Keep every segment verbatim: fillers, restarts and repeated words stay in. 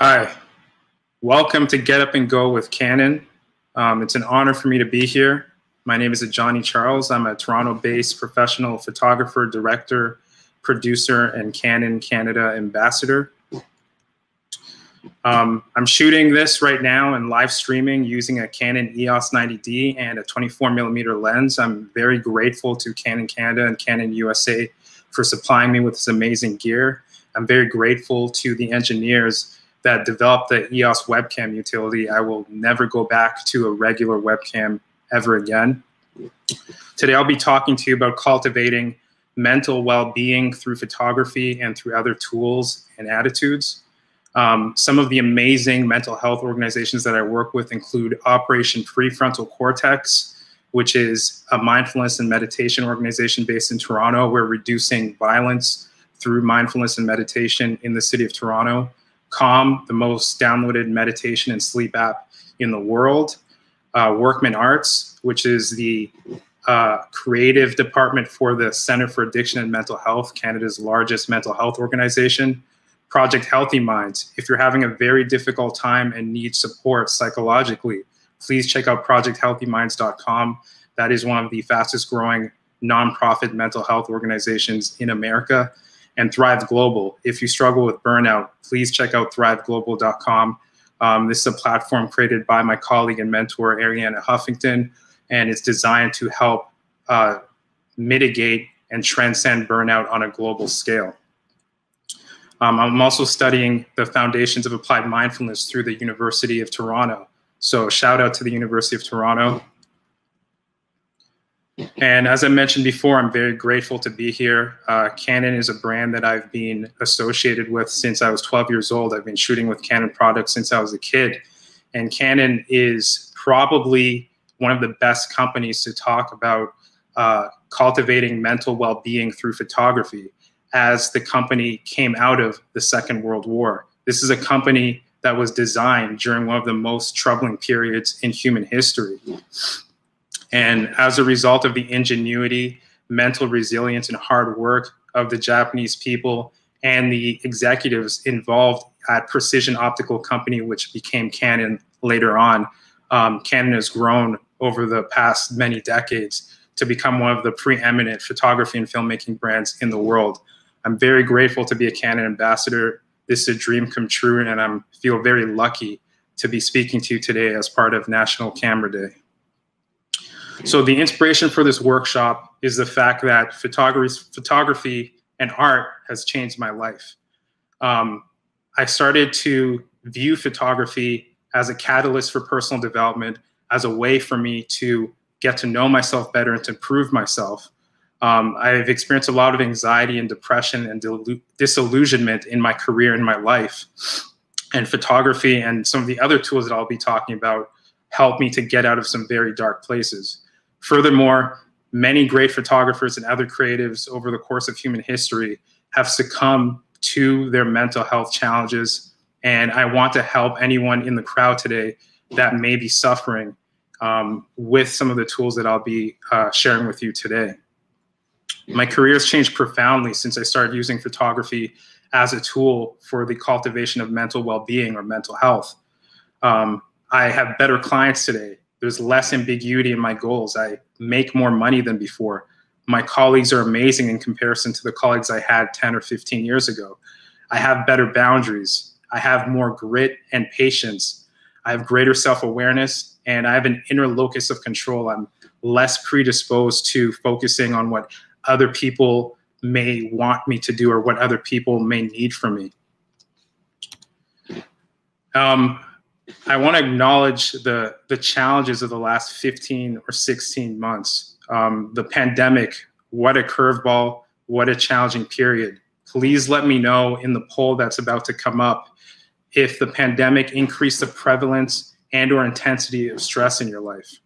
Hi, welcome to Get Up and Go with Canon. Um, it's an honor for me to be here. My name is Ajani Charles. I'm a Toronto-based professional photographer, director, producer, and Canon Canada ambassador. Um, I'm shooting this right now and live streaming using a Canon E O S ninety D and a twenty-four millimeter lens. I'm very grateful to Canon Canada and Canon U S A for supplying me with this amazing gear. I'm very grateful to the engineers that developed the E O S webcam utility. I will never go back to a regular webcam ever again. Today I'll be talking to you about cultivating mental well-being through photography and through other tools and attitudes. Um, some of the amazing mental health organizations that I work with include Operation Prefrontal Cortex, which is a mindfulness and meditation organization based in Toronto. We're reducing violence through mindfulness and meditation in the city of Toronto. Calm, the most downloaded meditation and sleep app in the world. Uh, Workman Arts, which is the uh, creative department for the Center for Addiction and Mental Health, Canada's largest mental health organization. Project Healthy Minds. If you're having a very difficult time and need support psychologically, please check out project healthy minds dot com. That is one of the fastest growing nonprofit mental health organizations in America. And Thrive Global. If you struggle with burnout, please check out thrive global dot com. Um, this is a platform created by my colleague and mentor, Arianna Huffington, and it's designed to help uh, mitigate and transcend burnout on a global scale. Um, I'm also studying the foundations of applied mindfulness through the University of Toronto. So shout out to the University of Toronto. And as I mentioned before, I'm very grateful to be here. Uh, Canon is a brand that I've been associated with since I was twelve years old. I've been shooting with Canon products since I was a kid. And Canon is probably one of the best companies to talk about uh, cultivating mental well-being through photography, as the company came out of the Second World War. This is a company that was designed during one of the most troubling periods in human history. And as a result of the ingenuity, mental resilience, and hard work of the Japanese people and the executives involved at Precision Optical Company, which became Canon later on, um, Canon has grown over the past many decades to become one of the preeminent photography and filmmaking brands in the world. I'm very grateful to be a Canon ambassador. This is a dream come true, and I feel very lucky to be speaking to you today as part of National Camera Day. So the inspiration for this workshop is the fact that photography and art has changed my life. Um, I started to view photography as a catalyst for personal development, as a way for me to get to know myself better and to improve myself. Um, I've experienced a lot of anxiety and depression and disillusionment in my career and my life. And photography and some of the other tools that I'll be talking about helped me to get out of some very dark places. Furthermore, many great photographers and other creatives over the course of human history have succumbed to their mental health challenges. And I want to help anyone in the crowd today that may be suffering um, with some of the tools that I'll be uh, sharing with you today. My career has changed profoundly since I started using photography as a tool for the cultivation of mental well-being or mental health. Um, I have better clients today. There's less ambiguity in my goals. I make more money than before. My colleagues are amazing in comparison to the colleagues I had ten or fifteen years ago. I have better boundaries. I have more grit and patience. I have greater self-awareness, and I have an inner locus of control. I'm less predisposed to focusing on what other people may want me to do or what other people may need from me. Um, I want to acknowledge the, the challenges of the last fifteen or sixteen months. Um, the pandemic, what a curveball, what a challenging period. Please let me know in the poll that's about to come up if the pandemic increased the prevalence and or intensity of stress in your life.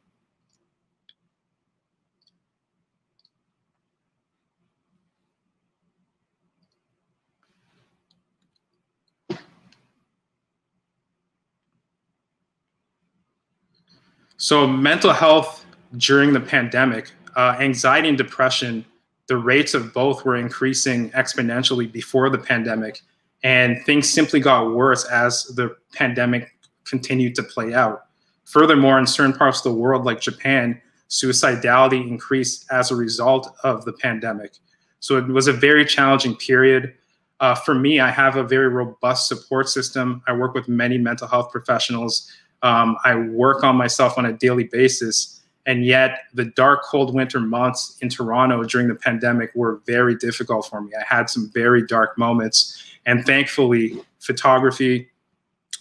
So mental health during the pandemic, uh, anxiety and depression, the rates of both were increasing exponentially before the pandemic, And things simply got worse as the pandemic continued to play out. Furthermore, in certain parts of the world, like Japan, suicidality increased as a result of the pandemic. So it was a very challenging period. Uh, for me, I have a very robust support system. I work with many mental health professionals. Um, I work on myself on a daily basis. And yet the dark, cold winter months in Toronto during the pandemic were very difficult for me. I had some very dark moments. And thankfully, photography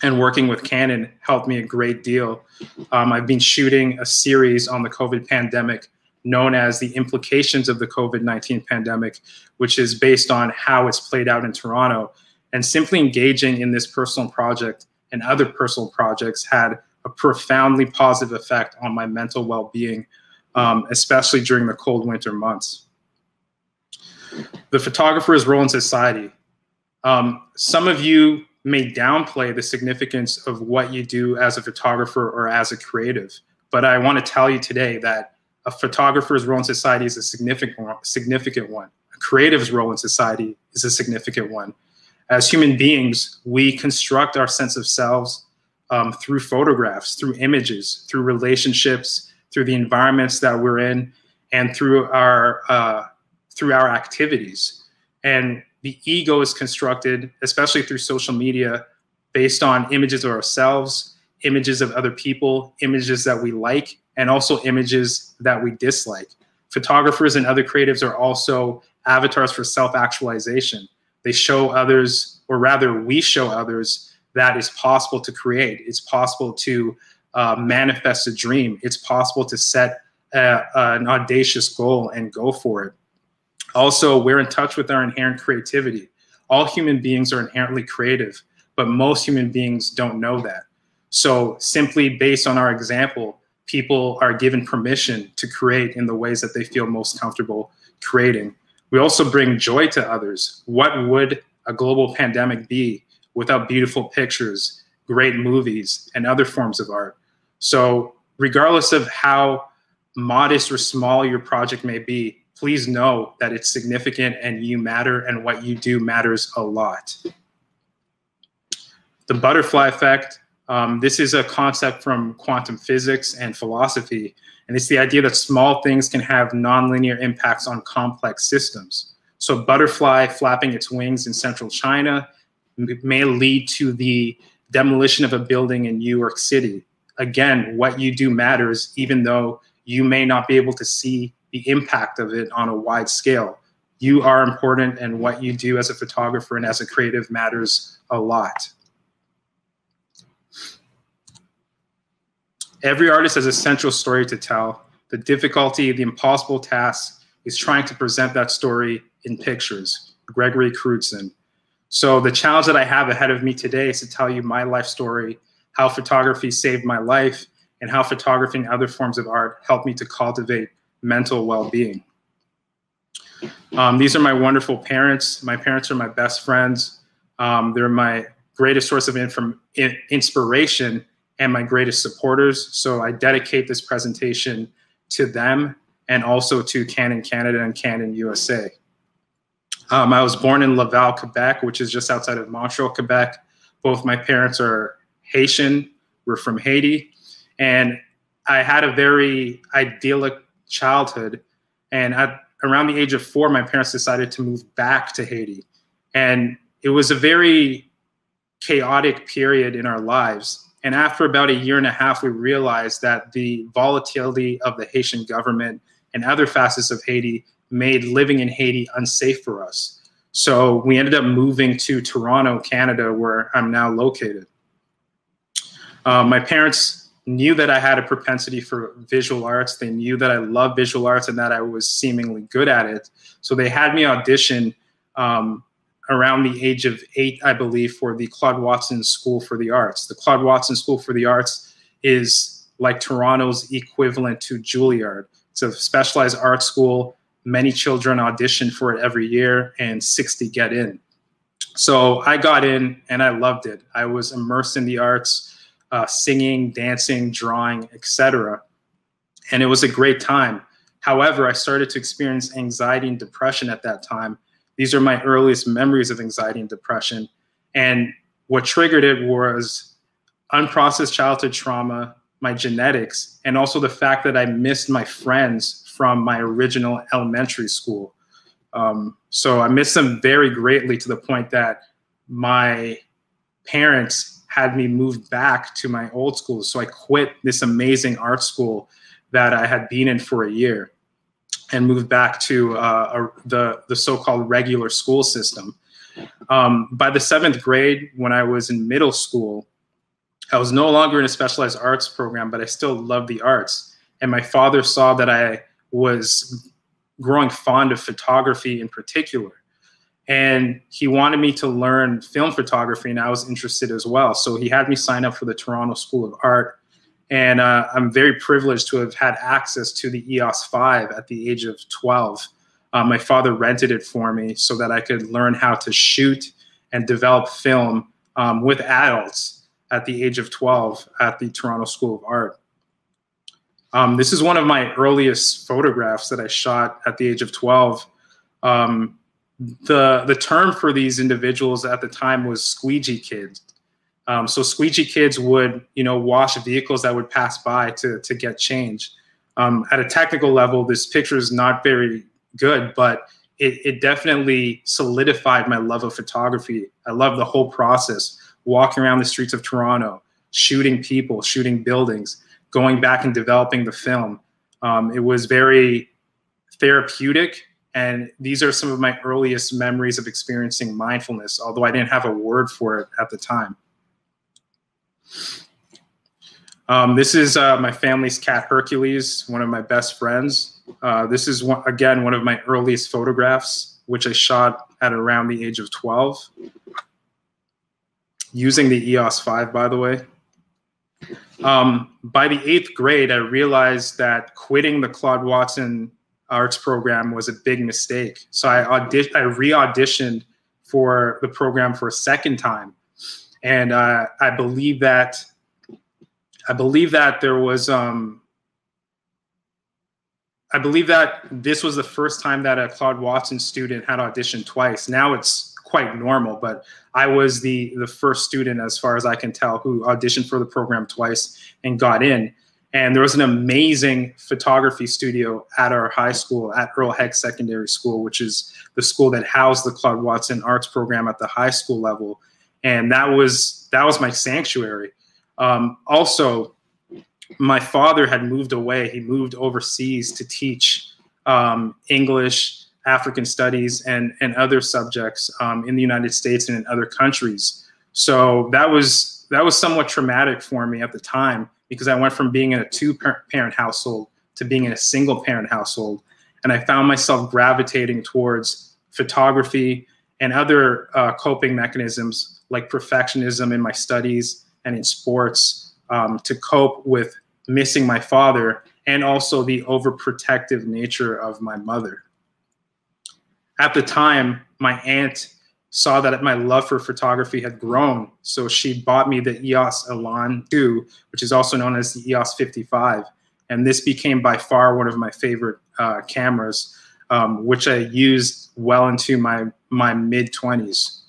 and working with Canon helped me a great deal. Um, I've been shooting a series on the COVID pandemic known as The Implications of the COVID nineteen Pandemic, which is based on how it's played out in Toronto. And simply engaging in this personal project and other personal projects had a profoundly positive effect on my mental well-being, um, especially during the cold winter months. The photographer's role in society. Um, some of you may downplay the significance of what you do as a photographer or as a creative, but I want to tell you today that a photographer's role in society is a significant, significant one. A creative's role in society is a significant one. As human beings, we construct our sense of selves Um, through photographs, through images, through relationships, through the environments that we're in, and through our uh, through our activities. And the ego is constructed, especially through social media, based on images of ourselves, images of other people, images that we like, and also images that we dislike. Photographers and other creatives are also avatars for self-actualization. They show others, or rather we show others, that is possible to create. It's possible to uh, manifest a dream. It's possible to set a, an audacious goal and go for it. Also, we're in touch with our inherent creativity. All human beings are inherently creative, but most human beings don't know that. So simply based on our example, people are given permission to create in the ways that they feel most comfortable creating. We also bring joy to others. What would a global pandemic be without beautiful pictures, great movies, and other forms of art? So regardless of how modest or small your project may be, please know that it's significant and you matter, and what you do matters a lot. The butterfly effect. Um, this is a concept from quantum physics and philosophy, and it's the idea that small things can have nonlinear impacts on complex systems. So a butterfly flapping its wings in central China may lead to the demolition of a building in New York City. Again, what you do matters, even though you may not be able to see the impact of it on a wide scale. You are important, and what you do as a photographer and as a creative matters a lot. Every artist has a central story to tell. The difficulty, the impossible task is trying to present that story in pictures. Gregory Crewdson. So the challenge that I have ahead of me today is to tell you my life story, how photography saved my life, and how photography and other forms of art helped me to cultivate mental well-being. Um, these are my wonderful parents. My parents are my best friends. Um, they're my greatest source of inspiration and my greatest supporters. So I dedicate this presentation to them and also to Canon Canada and Canon U S A. Um, I was born in Laval, Quebec, which is just outside of Montreal, Quebec. Both my parents are Haitian. We're from Haiti. And I had a very idyllic childhood. And at around the age of four, my parents decided to move back to Haiti. And it was a very chaotic period in our lives. And after about a year and a half, we realized that the volatility of the Haitian government and other facets of Haiti made living in Haiti unsafe for us. So we ended up moving to Toronto, Canada, where I'm now located. Uh, my parents knew that I had a propensity for visual arts. They knew that I loved visual arts and that I was seemingly good at it. So they had me audition um, around the age of eight, I believe, for the Claude Watson School for the Arts. The Claude Watson School for the Arts is like Toronto's equivalent to Juilliard. It's a specialized art school. Many children audition for it every year, and sixty get in. So I got in and I loved it. I was immersed in the arts, uh, singing, dancing, drawing, et cetera. And it was a great time. However, I started to experience anxiety and depression at that time. These are my earliest memories of anxiety and depression. And what triggered it was unprocessed childhood trauma, my genetics, and also the fact that I missed my friends from my original elementary school. Um, so I missed them very greatly, to the point that my parents had me move back to my old school. So I quit this amazing art school that I had been in for a year and moved back to uh, a, the, the so-called regular school system. Um, by the seventh grade, when I was in middle school, I was no longer in a specialized arts program, but I still loved the arts. And my father saw that I was growing fond of photography in particular. And he wanted me to learn film photography, and I was interested as well. So he had me sign up for the Toronto School of Art. And uh, I'm very privileged to have had access to the E O S five at the age of twelve. Uh, my father rented it for me so that I could learn how to shoot and develop film um, with adults at the age of twelve at the Toronto School of Art. Um, this is one of my earliest photographs that I shot at the age of twelve. Um, the, the term for these individuals at the time was squeegee kids. Um, so squeegee kids would, you know, wash vehicles that would pass by to, to get change. Um, at a technical level, this picture is not very good, but it, it definitely solidified my love of photography. I love the whole process, walking around the streets of Toronto, shooting people, shooting buildings, going back and developing the film. Um, it was very therapeutic. And these are some of my earliest memories of experiencing mindfulness, although I didn't have a word for it at the time. Um, this is uh, my family's cat Hercules, one of my best friends. Uh, this is, one, again, one of my earliest photographs, which I shot at around the age of twelve, using the E O S five, by the way. Um, by the eighth grade, I realized that quitting the Claude Watson Arts program was a big mistake. So I, audi- I re-auditioned for the program for a second time. And uh, I believe that I believe that there was um, I believe that this was the first time that a Claude Watson student had auditioned twice. Now it's quite normal, but I was the the first student, as far as I can tell, who auditioned for the program twice and got in. And there was an amazing photography studio at our high school, at Earl Heck Secondary School, which is the school that housed the Claude Watson Arts program at the high school level. And that was that was my sanctuary. Um, also, my father had moved away. He moved overseas to teach um, English, African studies, and, and other subjects um, in the United States and in other countries. So that was that was somewhat traumatic for me at the time, because I went from being in a two-parent household to being in a single-parent household. And I found myself gravitating towards photography and other uh, coping mechanisms, like perfectionism in my studies and in sports, um, to cope with missing my father and also the overprotective nature of my mother. At the time, my aunt saw that my love for photography had grown, so she bought me the E O S Elan two, which is also known as the E O S fifty-five. And this became by far one of my favorite uh, cameras, um, which I used well into my, my mid-twenties.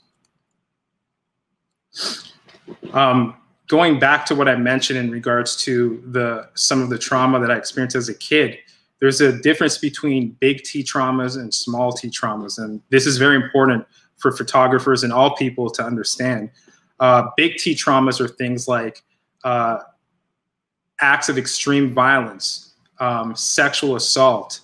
Um, going back to what I mentioned in regards to the some of the trauma that I experienced as a kid, there's a difference between big T traumas and small T traumas. And this is very important for photographers and all people to understand. Uh, big T traumas are things like uh, acts of extreme violence, um, sexual assault,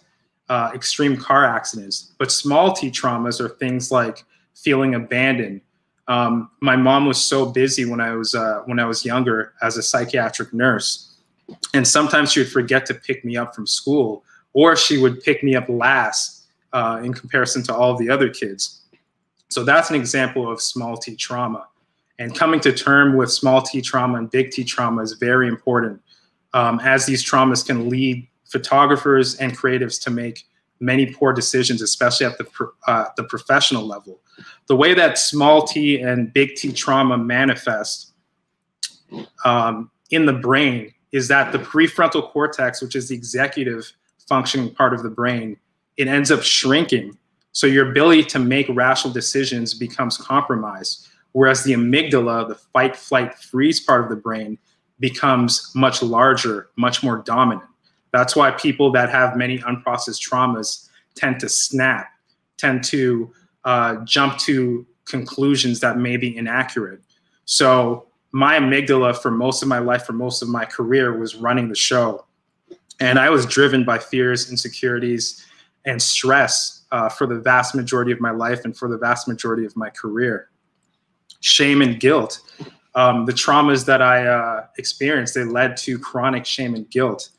uh, extreme car accidents. But small T traumas are things like feeling abandoned. Um, my mom was so busy when I was uh, when I was younger as a psychiatric nurse, and sometimes she would forget to pick me up from school, or she would pick me up last uh, in comparison to all the other kids. So that's an example of small T trauma. And coming to term with small T trauma and big T trauma is very important, um, as these traumas can lead photographers and creatives to make many poor decisions, especially at the, uh, the professional level. The way that small T and big T trauma manifest um, in the brain is that the prefrontal cortex, which is the executive functioning part of the brain, it ends up shrinking. So your ability to make rational decisions becomes compromised, whereas the amygdala, the fight, flight, freeze part of the brain, becomes much larger, much more dominant. That's why people that have many unprocessed traumas tend to snap, tend to uh, jump to conclusions that may be inaccurate. So my amygdala for most of my life, for most of my career, was running the show. And I was driven by fears, insecurities, and stress uh, for the vast majority of my life and for the vast majority of my career. Shame and guilt. Um, the traumas that I uh, experienced, they led to chronic shame and guilt.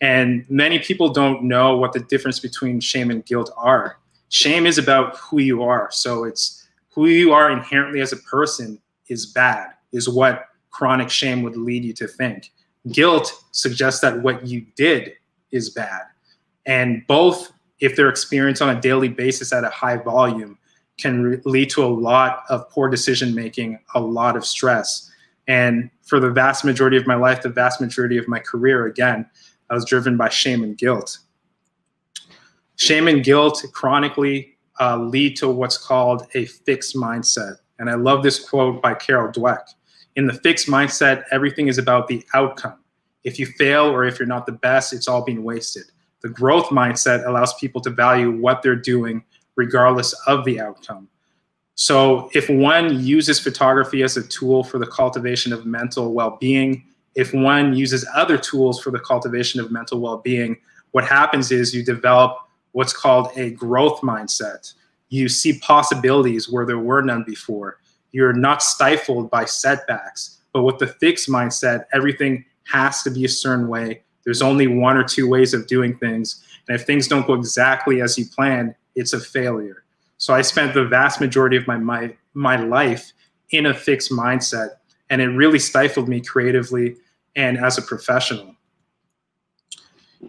And many people don't know what the difference between shame and guilt are. Shame is about who you are. So it's who you are inherently as a person is bad, is what chronic shame would lead you to think. Guilt suggests that what you did is bad. And both, if they're experienced on a daily basis at a high volume, can lead to a lot of poor decision-making, a lot of stress. And for the vast majority of my life, the vast majority of my career, again, I was driven by shame and guilt. Shame and guilt chronically uh, lead to what's called a fixed mindset. And I love this quote by Carol Dweck. In the fixed mindset, everything is about the outcome. If you fail or if you're not the best, it's all being wasted. The growth mindset allows people to value what they're doing regardless of the outcome. So if one uses photography as a tool for the cultivation of mental well-being, if one uses other tools for the cultivation of mental well-being, what happens is you develop what's called a growth mindset. You see possibilities where there were none before. You're not stifled by setbacks. But with the fixed mindset, everything has to be a certain way. There's only one or two ways of doing things. And if things don't go exactly as you plan, it's a failure. So I spent the vast majority of my, my, my life in a fixed mindset. And it really stifled me creatively and as a professional.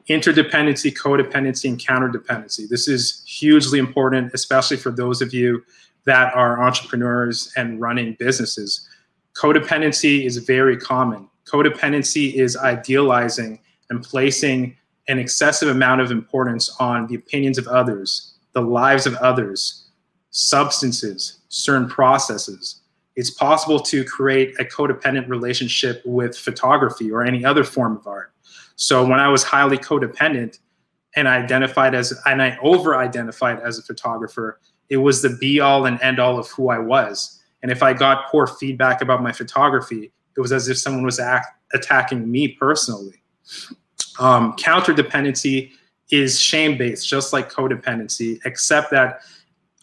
Interdependency, codependency, and counterdependency. This is hugely important, especially for those of you that are entrepreneurs and running businesses. Codependency is very common. Codependency is idealizing and placing an excessive amount of importance on the opinions of others, the lives of others, substances, certain processes. It's possible to create a codependent relationship with photography or any other form of art. So when I was highly codependent and I identified as, and I over-identified as a photographer, it was the be-all and end-all of who I was. And if I got poor feedback about my photography, it was as if someone was act, attacking me personally. Um, counterdependency is shame-based, just like codependency, except that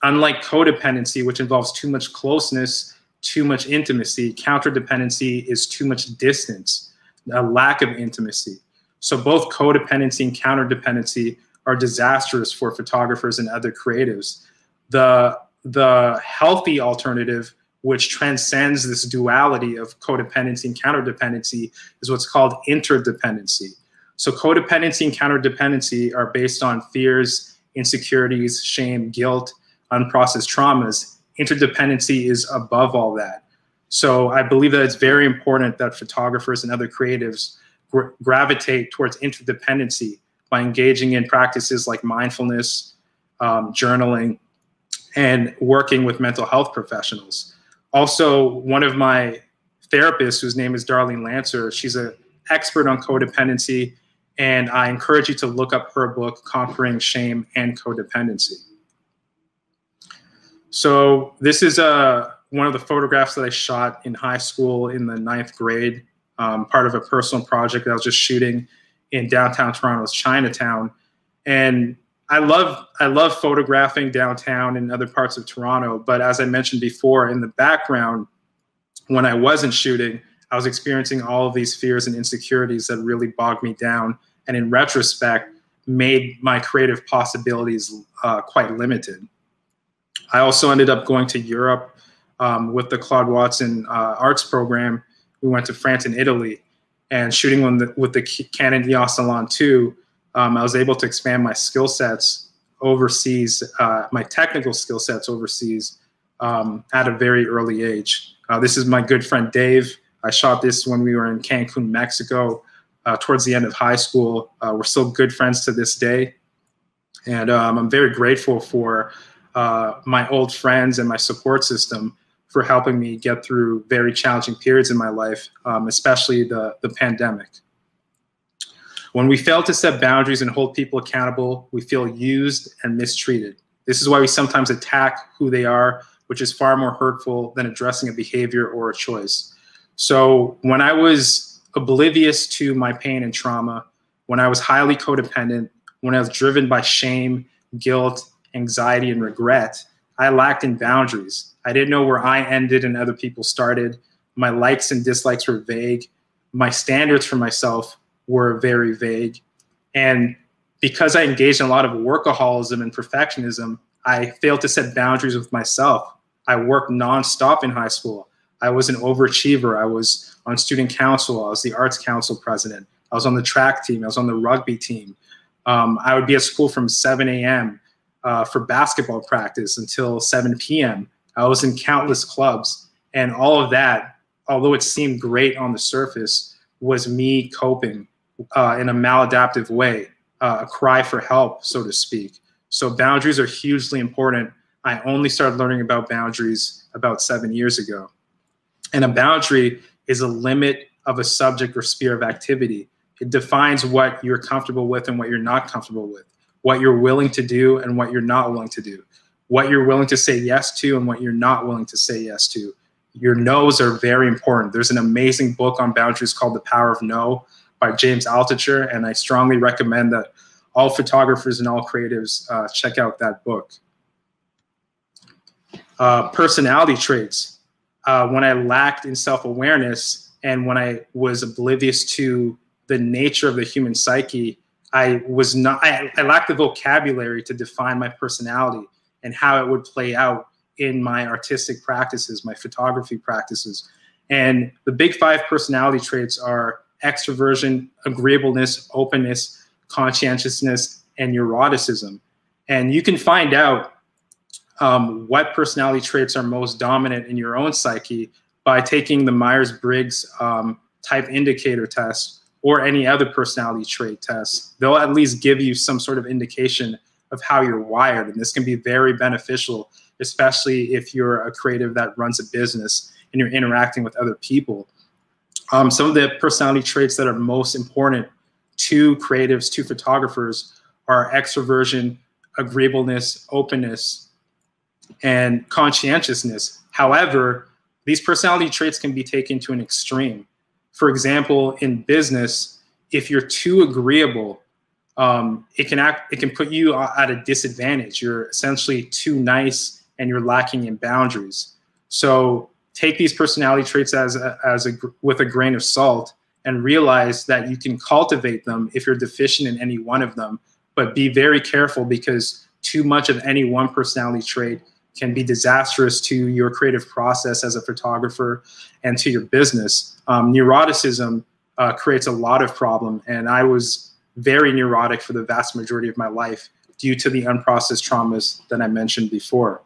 unlike codependency, which involves too much closeness, too much intimacy, counterdependency is too much distance, a lack of intimacy. So both codependency and counterdependency are disastrous for photographers and other creatives. The, the healthy alternative, which transcends this duality of codependency and counterdependency, is what's called interdependency. So codependency and counterdependency are based on fears, insecurities, shame, guilt, unprocessed traumas. Interdependency is above all that. So I believe that it's very important that photographers and other creatives gr gravitate towards interdependency by engaging in practices like mindfulness, um, journaling, and working with mental health professionals. Also, one of my therapists, whose name is Darlene Lancer, she's an expert on codependency, and I encourage you to look up her book, Conquering Shame and Codependency. So this is uh, one of the photographs that I shot in high school in the ninth grade, um, part of a personal project that I was just shooting in downtown Toronto's Chinatown. And I love, I love photographing downtown and other parts of Toronto, but as I mentioned before, in the background, when I wasn't shooting, I was experiencing all of these fears and insecurities that really bogged me down, and in retrospect, made my creative possibilities uh, quite limited. I also ended up going to Europe um, with the Claude Watson uh, Arts program. We went to France and Italy, and shooting on the, with the Canon E O S Elan two, um, I was able to expand my skill sets overseas, uh, my technical skill sets overseas um, at a very early age. Uh, this is my good friend Dave. I shot this when we were in Cancun, Mexico, uh, towards the end of high school. Uh, we're still good friends to this day, and um, I'm very grateful for Uh, my old friends and my support system for helping me get through very challenging periods in my life, um, especially the, the pandemic. When we fail to set boundaries and hold people accountable, we feel used and mistreated. This is why we sometimes attack who they are, which is far more hurtful than addressing a behavior or a choice. So when I was oblivious to my pain and trauma, when I was highly codependent, when I was driven by shame, guilt, anxiety, and regret, I lacked in boundaries. I didn't know where I ended and other people started. My likes and dislikes were vague. My standards for myself were very vague. And because I engaged in a lot of workaholism and perfectionism, I failed to set boundaries with myself. I worked nonstop in high school. I was an overachiever. I was on student council. I was the arts council president. I was on the track team. I was on the rugby team. Um, I would be at school from seven A M Uh, for basketball practice until seven P M I was in countless clubs, and all of that, although it seemed great on the surface, was me coping uh, in a maladaptive way, uh, a cry for help, so to speak. So boundaries are hugely important. I only started learning about boundaries about seven years ago. And a boundary is a limit of a subject or sphere of activity. It defines what you're comfortable with and what you're not comfortable with, what you're willing to do and what you're not willing to do, what you're willing to say yes to and what you're not willing to say yes to. Your no's are very important. There's an amazing book on boundaries called The Power of No by James Altucher, and I strongly recommend that all photographers and all creatives uh, check out that book. Uh, personality traits. Uh, when I lacked in self-awareness and when I was oblivious to the nature of the human psyche, I was not, I, I lacked the vocabulary to define my personality and how it would play out in my artistic practices, my photography practices. And the big five personality traits are extroversion, agreeableness, openness, conscientiousness, and neuroticism. And you can find out um, what personality traits are most dominant in your own psyche by taking the Myers-Briggs um, type indicator test or any other personality trait test. They'll at least give you some sort of indication of how you're wired, and this can be very beneficial, especially if you're a creative that runs a business and you're interacting with other people. Um, some of the personality traits that are most important to creatives, to photographers, are extroversion, agreeableness, openness, and conscientiousness. However, these personality traits can be taken to an extreme. For example, in business, if you're too agreeable, um, it can act, it can put you at a disadvantage. You're essentially too nice and you're lacking in boundaries. So take these personality traits as a, as a, with a grain of salt, and realize that you can cultivate them if you're deficient in any one of them, but be very careful because too much of any one personality trait can be disastrous to your creative process as a photographer and to your business. Um, neuroticism uh, creates a lot of problem, and I was very neurotic for the vast majority of my life due to the unprocessed traumas that I mentioned before.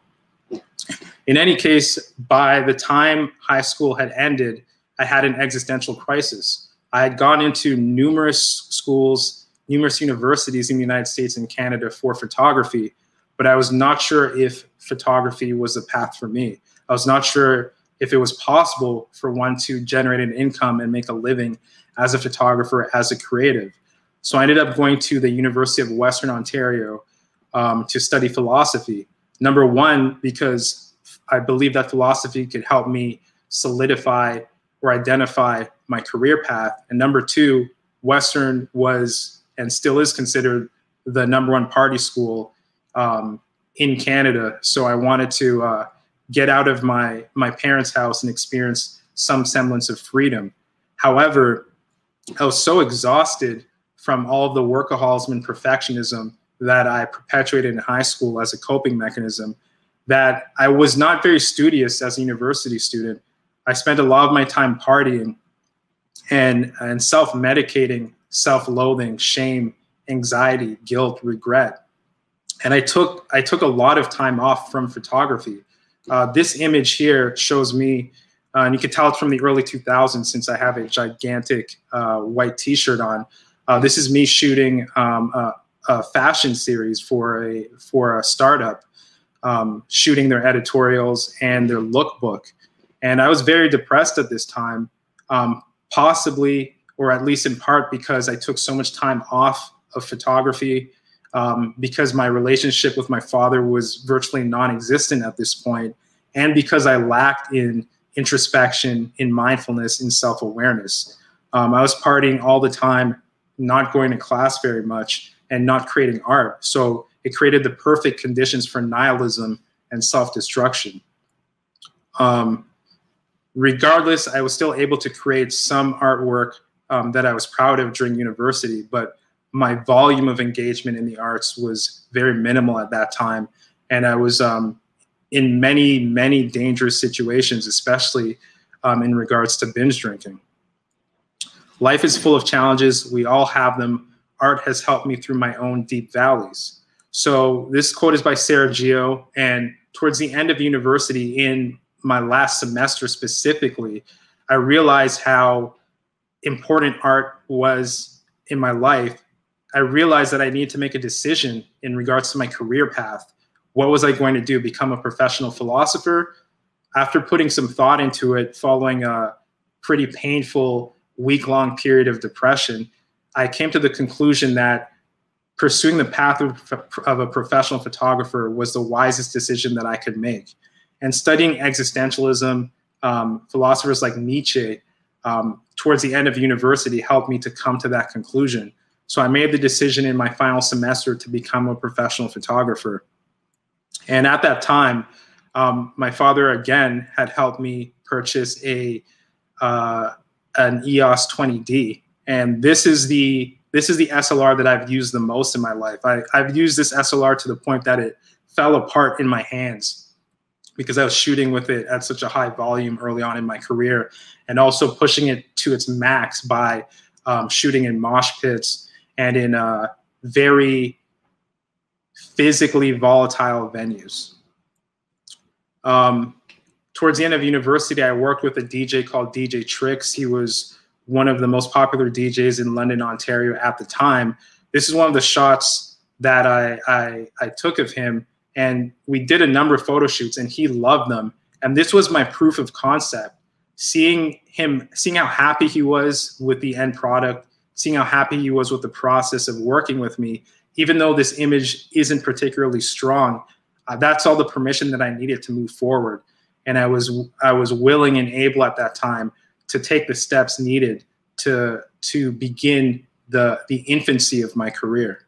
In any case, by the time high school had ended, I had an existential crisis. I had gone into numerous schools, numerous universities in the United States and Canada for photography, but I was not sure if photography was the path for me. I was not sure if it was possible for one to generate an income and make a living as a photographer, as a creative. So I ended up going to the University of Western Ontario um, to study philosophy. Number one, because I believe that philosophy could help me solidify or identify my career path. And number two, Western was and still is considered the number one party school Um, in Canada. So I wanted to uh, get out of my, my parents' house and experience some semblance of freedom. However, I was so exhausted from all of the workaholism and perfectionism that I perpetuated in high school as a coping mechanism that I was not very studious as a university student. I spent a lot of my time partying and, and self-medicating, self-loathing, shame, anxiety, guilt, regret. And I took, I took a lot of time off from photography. Uh, this image here shows me, uh, and you can tell it's from the early two thousands since I have a gigantic uh, white t-shirt on. Uh, this is me shooting um, a, a fashion series for a, for a startup. um, shooting their editorials and their lookbook. And I was very depressed at this time, um, possibly, or at least in part, because I took so much time off of photography, um, because my relationship with my father was virtually non-existent at this point, and because I lacked in introspection, in mindfulness, in self-awareness. Um, I was partying all the time, not going to class very much, and not creating art. So it created the perfect conditions for nihilism and self-destruction. Um, regardless, I was still able to create some artwork um, that I was proud of during university, but my volume of engagement in the arts was very minimal at that time. And I was um, in many, many dangerous situations, especially um, in regards to binge drinking. Life is full of challenges. We all have them. Art has helped me through my own deep valleys. So this quote is by Sarah Geo. And towards the end of university, in my last semester specifically, I realized how important art was in my life. I realized that I needed to make a decision in regards to my career path. What was I going to do? Become a professional philosopher? After putting some thought into it, following a pretty painful week-long period of depression, I came to the conclusion that pursuing the path of a professional photographer was the wisest decision that I could make. And studying existentialism, um, philosophers like Nietzsche, um, towards the end of university helped me to come to that conclusion. So I made the decision in my final semester to become a professional photographer. And at that time, um, my father again had helped me purchase a uh, an E O S twenty D. And this is the this is the S L R that I've used the most in my life. I, I've used this S L R to the point that it fell apart in my hands because I was shooting with it at such a high volume early on in my career, and also pushing it to its max by um, shooting in mosh pits and in uh, very physically volatile venues. Um, towards the end of university, I worked with a D J called D J Trix. He was one of the most popular D Js in London, Ontario at the time. This is one of the shots that I, I, I took of him, and we did a number of photo shoots and he loved them. And this was my proof of concept. Seeing him, seeing how happy he was with the end product, seeing how happy he was with the process of working with me, even though this image isn't particularly strong, uh, that's all the permission that I needed to move forward. And I was, I was willing and able at that time to take the steps needed to, to begin the, the infancy of my career.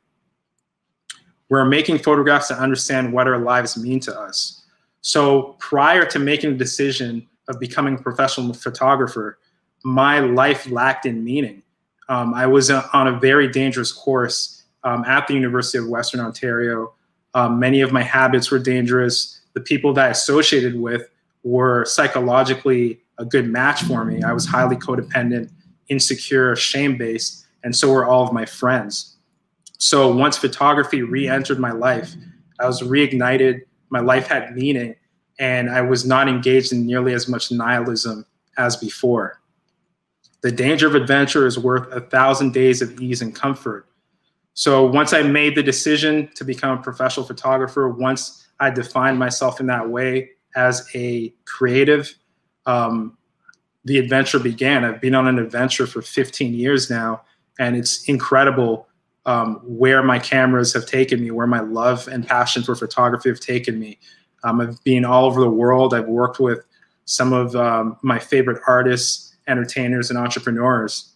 We're making photographs to understand what our lives mean to us. So prior to making the decision of becoming a professional photographer, my life lacked in meaning. Um, I was a, on a very dangerous course um, at the University of Western Ontario. Um, many of my habits were dangerous. The people that I associated with were psychologically a good match for me. I was highly codependent, insecure, shame-based, and so were all of my friends. So once photography re-entered my life, I was reignited, my life had meaning, and I was not engaged in nearly as much nihilism as before. The danger of adventure is worth a thousand days of ease and comfort. So once I made the decision to become a professional photographer, once I defined myself in that way as a creative, Um, the adventure began. I've been on an adventure for fifteen years now, and it's incredible um, where my cameras have taken me, where my love and passion for photography have taken me. Um, I've been all over the world. I've worked with some of um, my favorite artists, entertainers, and entrepreneurs.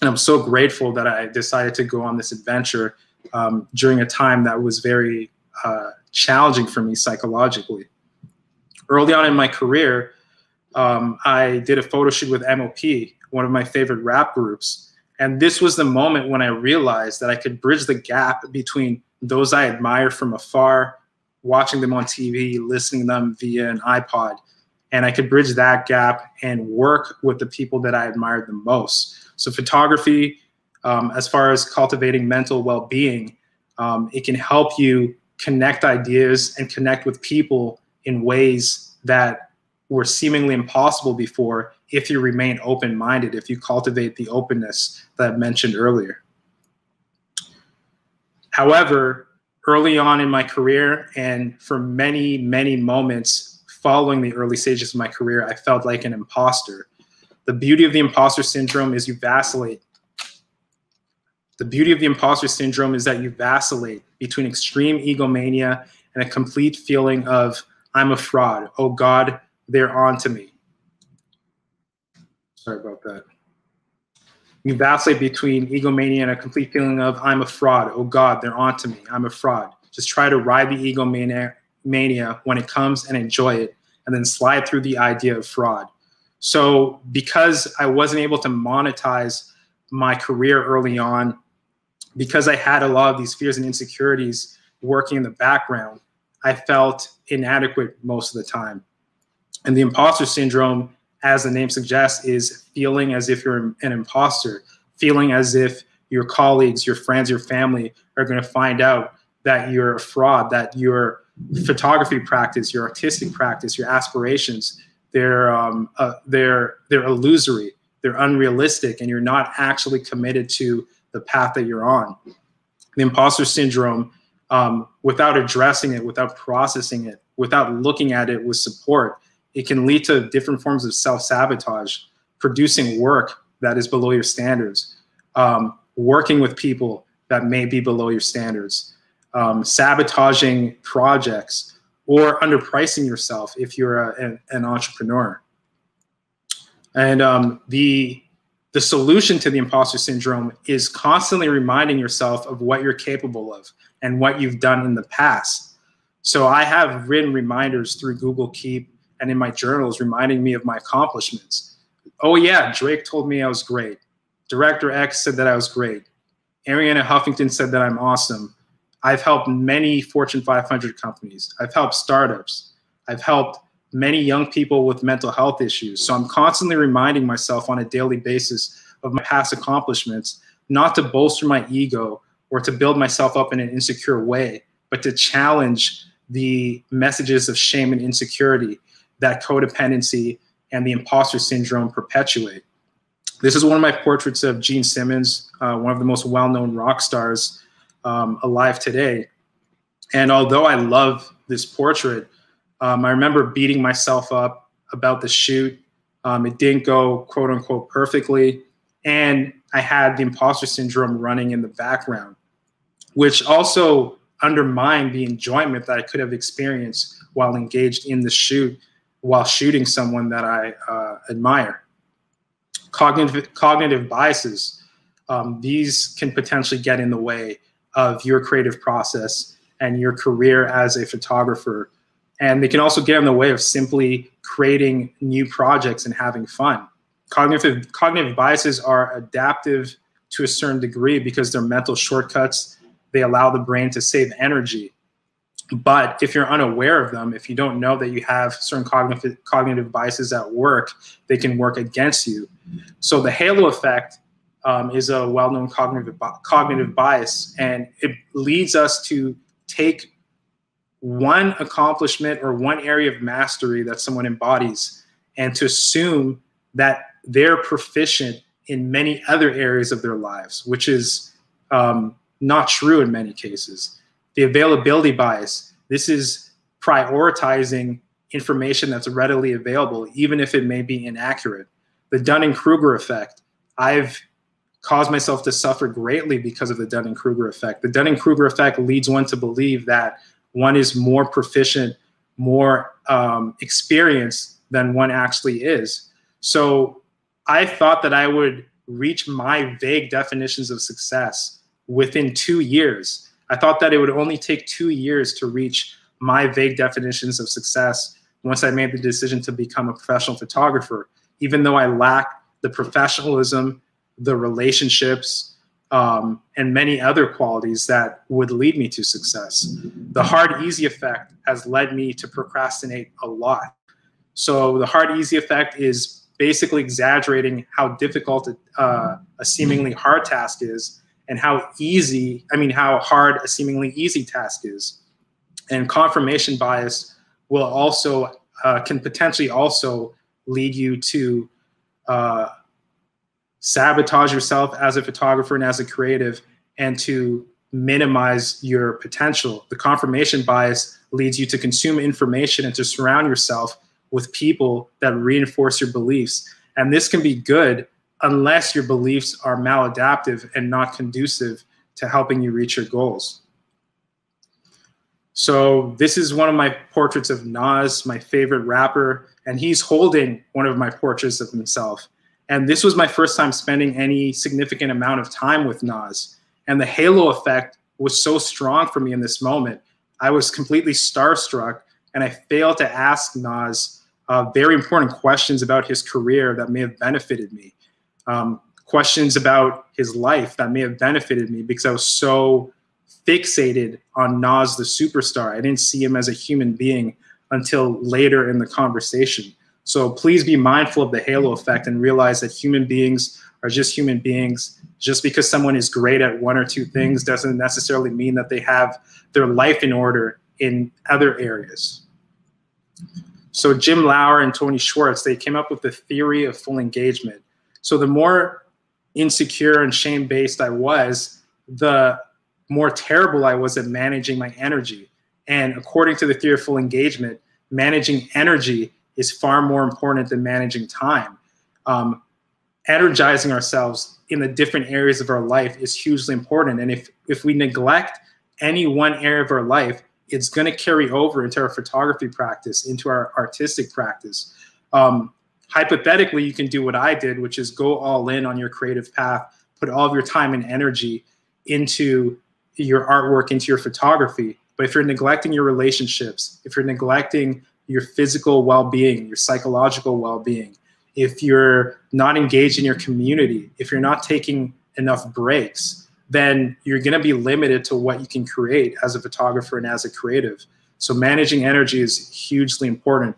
And I'm so grateful that I decided to go on this adventure um, during a time that was very uh, challenging for me psychologically. Early on in my career, Um, I did a photo shoot with M O P, one of my favorite rap groups. And this was the moment when I realized that I could bridge the gap between those I admire from afar, watching them on T V, listening to them via an iPod. And I could bridge that gap and work with the people that I admired the most. So photography, um, as far as cultivating mental well-being, um, it can help you connect ideas and connect with people in ways that were seemingly impossible before if you remain open-minded, if you cultivate the openness that I mentioned earlier. However, early on in my career, and for many, many moments following the early stages of my career, I felt like an imposter. The beauty of the imposter syndrome is you vacillate. The beauty of the imposter syndrome is that you vacillate between extreme egomania and a complete feeling of, I'm a fraud. Oh God, they're on to me. Sorry about that. You vacillate between egomania and a complete feeling of, I'm a fraud. Oh God, they're on to me. I'm a fraud. Just try to ride the egomania mania when it comes and enjoy it, and then slide through the idea of fraud. So because I wasn't able to monetize my career early on, because I had a lot of these fears and insecurities working in the background, I felt inadequate most of the time. And the imposter syndrome, as the name suggests, is feeling as if you're an imposter, feeling as if your colleagues, your friends, your family are going to find out that you're a fraud, that your photography practice, your artistic practice, your aspirations, they're, um, uh, they're, they're illusory, they're unrealistic, and you're not actually committed to the path that you're on. The imposter syndrome, um, without addressing it, without processing it, without looking at it with support, it can lead to different forms of self-sabotage, producing work that is below your standards, um, working with people that may be below your standards, um, sabotaging projects, or underpricing yourself if you're a, an, an entrepreneur. And um, the, the solution to the imposter syndrome is constantly reminding yourself of what you're capable of and what you've done in the past. So I have written reminders through Google Keep and in my journals reminding me of my accomplishments. Oh yeah, Drake told me I was great. Director X said that I was great. Arianna Huffington said that I'm awesome. I've helped many Fortune five hundred companies. I've helped startups. I've helped many young people with mental health issues. So I'm constantly reminding myself on a daily basis of my past accomplishments, not to bolster my ego or to build myself up in an insecure way, but to challenge the messages of shame and insecurity that codependency and the imposter syndrome perpetuate. This is one of my portraits of Gene Simmons, uh, one of the most well-known rock stars um, alive today. And although I love this portrait, um, I remember beating myself up about the shoot. Um, it didn't go quote unquote perfectly. And I had the imposter syndrome running in the background, which also undermined the enjoyment that I could have experienced while engaged in the shoot, while shooting someone that I uh, admire. Cognitive, cognitive biases, um, these can potentially get in the way of your creative process and your career as a photographer. And they can also get in the way of simply creating new projects and having fun. Cognitive, cognitive biases are adaptive to a certain degree because they're mental shortcuts. They allow the brain to save energy. But if you're unaware of them, if you don't know that you have certain cognitive cognitive biases at work, they can work against you. So the halo effect um, is a well-known cognitive cognitive bias, and it leads us to take one accomplishment or one area of mastery that someone embodies and to assume that they're proficient in many other areas of their lives, which is um, not true in many cases. The availability bias, this is prioritizing information that's readily available, even if it may be inaccurate. The Dunning-Kruger effect, I've caused myself to suffer greatly because of the Dunning-Kruger effect. The Dunning-Kruger effect leads one to believe that one is more proficient, more um, experienced than one actually is. So I thought that I would reach my vague definitions of success within two years. I thought that it would only take two years to reach my vague definitions of success once I made the decision to become a professional photographer, even though I lack the professionalism, the relationships, um, and many other qualities that would lead me to success. The hard easy effect has led me to procrastinate a lot. So the hard easy effect is basically exaggerating how difficult uh, a seemingly hard task is, and how easy, I mean, how hard a seemingly easy task is. And confirmation bias will also, uh, can potentially also lead you to uh, sabotage yourself as a photographer and as a creative, and to minimize your potential. The confirmation bias leads you to consume information and to surround yourself with people that reinforce your beliefs. And this can be good unless your beliefs are maladaptive and not conducive to helping you reach your goals. So this is one of my portraits of Nas, my favorite rapper, and he's holding one of my portraits of himself. And this was my first time spending any significant amount of time with Nas. And the halo effect was so strong for me in this moment. I was completely starstruck, and I failed to ask Nas uh, very important questions about his career that may have benefited me. Um, questions about his life that may have benefited me, because I was so fixated on Nas the superstar. I didn't see him as a human being until later in the conversation. So please be mindful of the halo effect and realize that human beings are just human beings. Just because someone is great at one or two things doesn't necessarily mean that they have their life in order in other areas. So Jim Lauer and Tony Schwartz, they came up with the theory of full engagement. So the more insecure and shame-based I was, the more terrible I was at managing my energy. And according to the theory of full engagement, managing energy is far more important than managing time. Um, energizing ourselves in the different areas of our life is hugely important. And if, if we neglect any one area of our life, it's going to carry over into our photography practice, into our artistic practice. Um, hypothetically, you can do what I did, which is go all in on your creative path, put all of your time and energy into your artwork, into your photography. But if you're neglecting your relationships, if you're neglecting your physical well-being, your psychological well-being, if you're not engaged in your community, if you're not taking enough breaks, then you're going to be limited to what you can create as a photographer and as a creative. So managing energy is hugely important.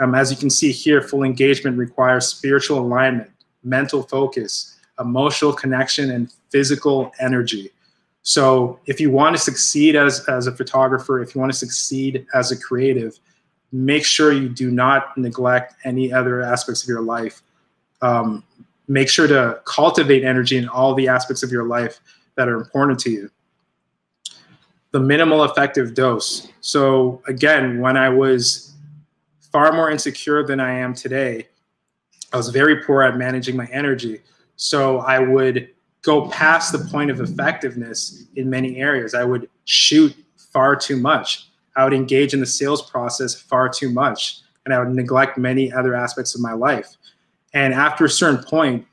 Um, as you can see here, full engagement requires spiritual alignment, mental focus, emotional connection, and physical energy. So if you want to succeed as, as a photographer, if you want to succeed as a creative, make sure you do not neglect any other aspects of your life. Um, make sure to cultivate energy in all the aspects of your life that are important to you. The minimal effective dose. So again, when I was far more insecure than I am today, I was very poor at managing my energy. So I would go past the point of effectiveness in many areas. I would shoot far too much. I would engage in the sales process far too much, and I would neglect many other aspects of my life. And after a certain point,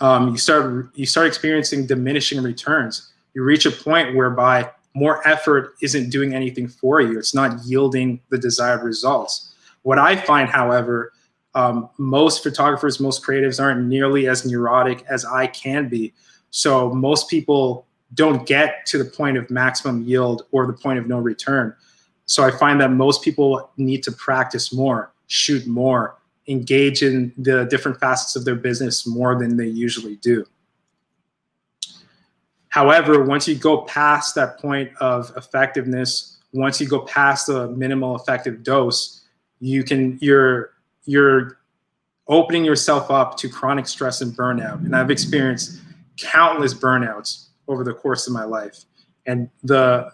um, you start you start experiencing diminishing returns. You reach a point whereby more effort isn't doing anything for you. It's not yielding the desired results. What I find, however, um, most photographers, most creatives aren't nearly as neurotic as I can be. So most people don't get to the point of maximum yield or the point of no return. So I find that most people need to practice more, shoot more, engage in the different facets of their business more than they usually do. However, once you go past that point of effectiveness, once you go past the minimal effective dose, you can, you're, you're opening yourself up to chronic stress and burnout. And I've experienced countless burnouts over the course of my life. And the,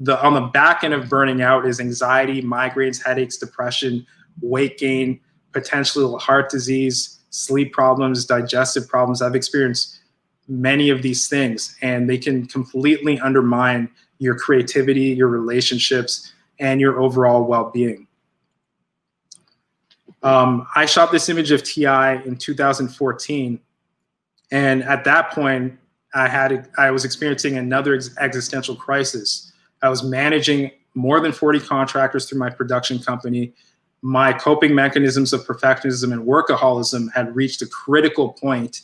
the on the back end of burning out is anxiety, migraines, headaches, depression, weight gain, potentially heart disease, sleep problems, digestive problems. I've experienced many of these things, and they can completely undermine your creativity, your relationships, and your overall well-being. Um, I shot this image of T I in two thousand fourteen, and at that point, I had I was experiencing another ex existential crisis. I was managing more than forty contractors through my production company. My coping mechanisms of perfectionism and workaholism had reached a critical point,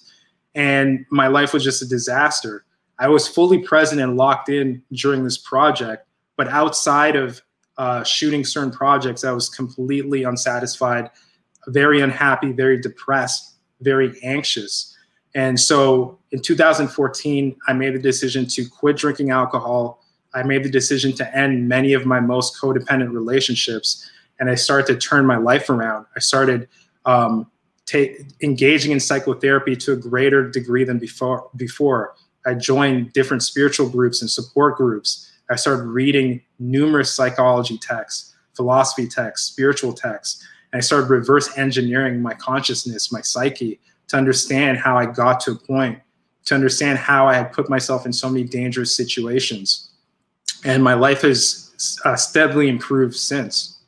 and my life was just a disaster. I was fully present and locked in during this project, but outside of uh, shooting certain projects, I was completely unsatisfied, very unhappy, very depressed, very anxious. And so in two thousand fourteen, I made the decision to quit drinking alcohol. I made the decision to end many of my most codependent relationships. And I started to turn my life around. I started um, engaging in psychotherapy to a greater degree than before. before. I joined different spiritual groups and support groups. I started reading numerous psychology texts, philosophy texts, spiritual texts, and I started reverse engineering my consciousness, my psyche, to understand how I got to a point, to understand how I had put myself in so many dangerous situations. And my life has uh, steadily improved since.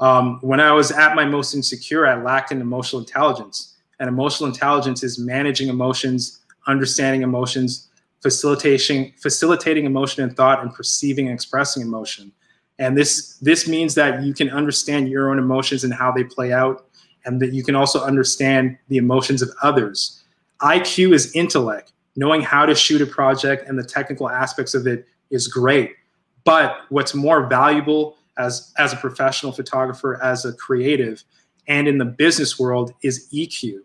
Um, when I was at my most insecure, I lacked in emotional intelligence. And emotional intelligence is managing emotions, understanding emotions, facilitating, facilitating emotion and thought, and perceiving and expressing emotion. And this, this means that you can understand your own emotions and how they play out, and that you can also understand the emotions of others. I Q is intellect. Knowing how to shoot a project and the technical aspects of it is great. But what's more valuable as, as a professional photographer, as a creative, and in the business world is E Q.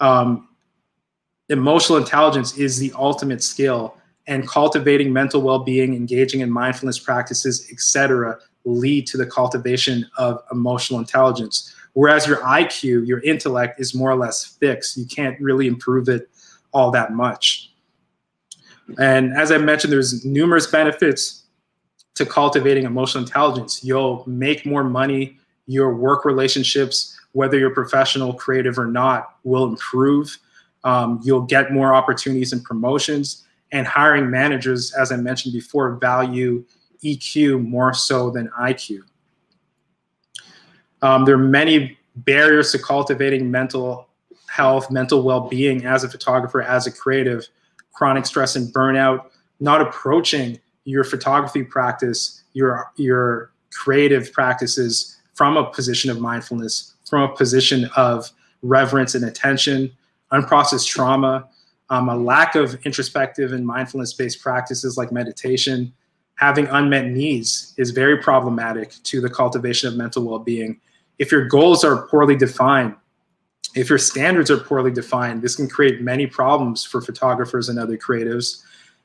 Um, emotional intelligence is the ultimate skill, and cultivating mental well-being, engaging in mindfulness practices, et cetera, lead to the cultivation of emotional intelligence. Whereas your I Q, your intellect, is more or less fixed. You can't really improve it all that much. And as I mentioned, there's numerous benefits to cultivating emotional intelligence. You'll make more money. Your work relationships, whether you're professional, creative, or not, will improve. Um, you'll get more opportunities and promotions. And hiring managers, as I mentioned before, value E Q more so than I Q. Um, there are many barriers to cultivating mental health, mental well-being as a photographer, as a creative, chronic stress and burnout, not approaching your photography practice, your, your creative practices from a position of mindfulness, from a position of reverence and attention, unprocessed trauma, um, a lack of introspective and mindfulness-based practices like meditation. Having unmet needs is very problematic to the cultivation of mental well-being. If your goals are poorly defined, if your standards are poorly defined, this can create many problems for photographers and other creatives.